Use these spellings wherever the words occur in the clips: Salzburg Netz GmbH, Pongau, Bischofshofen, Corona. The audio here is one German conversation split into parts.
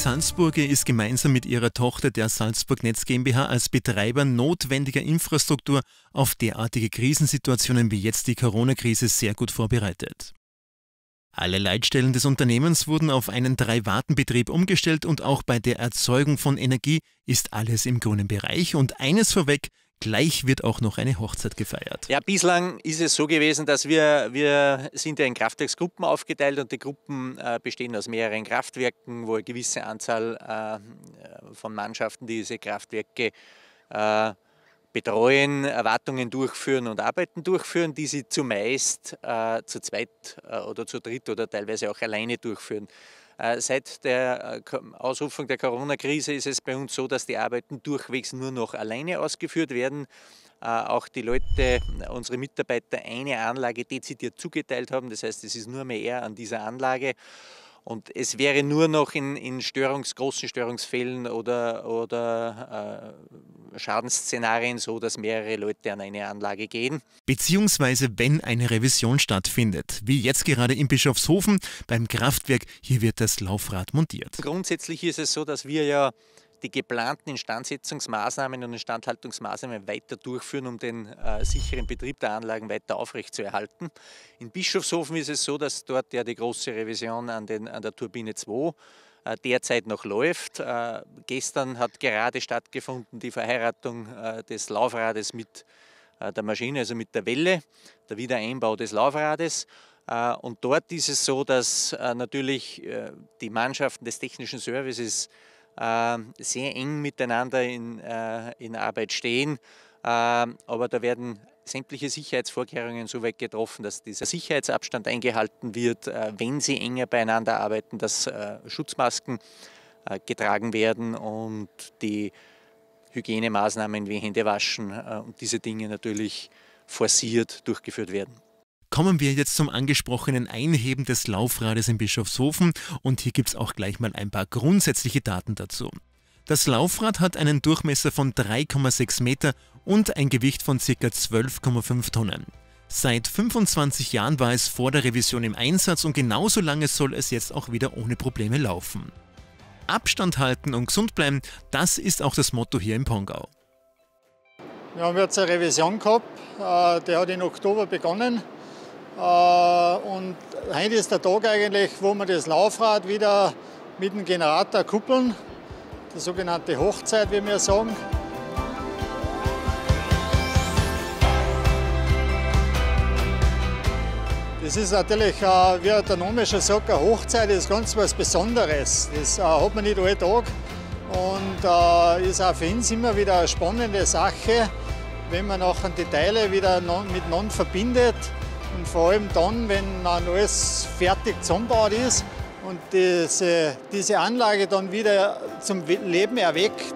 Salzburger ist gemeinsam mit ihrer Tochter der Salzburg Netz GmbH als Betreiber notwendiger Infrastruktur auf derartige Krisensituationen wie jetzt die Corona-Krise sehr gut vorbereitet. Alle Leitstellen des Unternehmens wurden auf einen 3-Warten-Betrieb umgestellt und auch bei der Erzeugung von Energie ist alles im grünen Bereich. Und eines vorweg, gleich wird auch noch eine Hochzeit gefeiert. Ja, bislang ist es so gewesen, dass wir sind ja in Kraftwerksgruppen aufgeteilt und die Gruppen bestehen aus mehreren Kraftwerken, wo eine gewisse Anzahl von Mannschaften, die diese Kraftwerke betreuen, Erwartungen durchführen und Arbeiten durchführen, die sie zumeist zu zweit oder zu dritt oder teilweise auch alleine durchführen. Seit der Ausrufung der Corona-Krise ist es bei uns so, dass die Arbeiten durchwegs nur noch alleine ausgeführt werden. Auch die Leute, unsere Mitarbeiter, eine Anlage dezidiert zugeteilt haben. Das heißt, es ist nur mehr er an dieser Anlage. Und es wäre nur noch in großen Störungsfällen oder Schadensszenarien so, dass mehrere Leute an eine Anlage gehen. Beziehungsweise wenn eine Revision stattfindet, wie jetzt gerade in Bischofshofen beim Kraftwerk, hier wird das Laufrad montiert. Grundsätzlich ist es so, dass wir ja die geplanten Instandsetzungsmaßnahmen und Instandhaltungsmaßnahmen weiter durchführen, um den sicheren Betrieb der Anlagen weiter aufrechtzuerhalten. In Bischofshofen ist es so, dass dort ja die große Revision an der Turbine 2 derzeit noch läuft. Gestern hat gerade stattgefunden die Verheiratung des Laufrades mit der Maschine, also mit der Welle, der Wiedereinbau des Laufrades. Und dort ist es so, dass natürlich die Mannschaften des technischen Services sehr eng miteinander in Arbeit stehen, aber da werden sämtliche Sicherheitsvorkehrungen so weit getroffen, dass dieser Sicherheitsabstand eingehalten wird, wenn sie enger beieinander arbeiten, dass Schutzmasken getragen werden und die Hygienemaßnahmen wie Händewaschen und diese Dinge natürlich forciert durchgeführt werden. Kommen wir jetzt zum angesprochenen Einheben des Laufrades in Bischofshofen und hier gibt es auch gleich mal ein paar grundsätzliche Daten dazu. Das Laufrad hat einen Durchmesser von 3,6 Meter und ein Gewicht von ca. 12,5 Tonnen. Seit 25 Jahren war es vor der Revision im Einsatz und genauso lange soll es jetzt auch wieder ohne Probleme laufen. Abstand halten und gesund bleiben, das ist auch das Motto hier in Pongau. Wir haben jetzt eine Revision gehabt, die hat im Oktober begonnen. Und heute ist der Tag eigentlich, wo wir das Laufrad wieder mit dem Generator kuppeln, die sogenannte Hochzeit, wie wir sagen. Das ist natürlich, wie der Name schon sagt, eine Hochzeit ist ganz was Besonderes. Das hat man nicht alle Tag und ist auch für uns immer wieder eine spannende Sache, wenn man nachher die Teile wieder miteinander verbindet. Und vor allem dann, wenn dann alles fertig zusammengebaut ist und diese Anlage dann wieder zum Leben erweckt.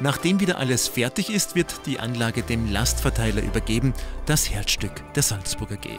Nachdem wieder alles fertig ist, wird die Anlage dem Lastverteiler übergeben, das Herzstück der Salzburger G.